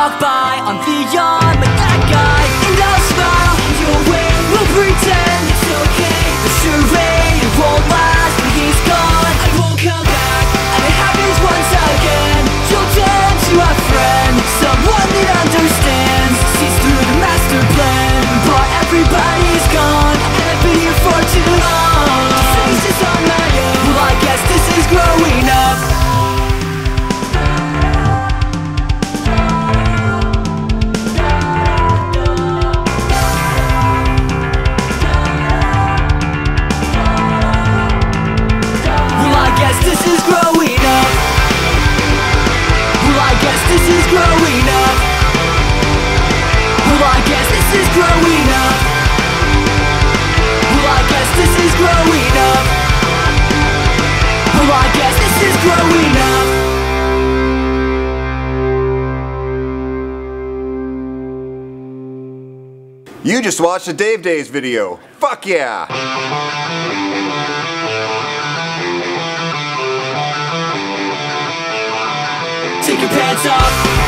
walk by, I'm the yard, but that guy, and I'll smile your way. We'll pretend it's okay. The survey, it won't last, but he's gone. I won't come back, and it happens once again. You'll dance to a friend, someone that understands, sees through the master plan, but everybody's gone, and I've been here for too long. Things just on my own. Well, I guess this is growing up. You just watched a Dave Days video. Fuck yeah! Take your pants off.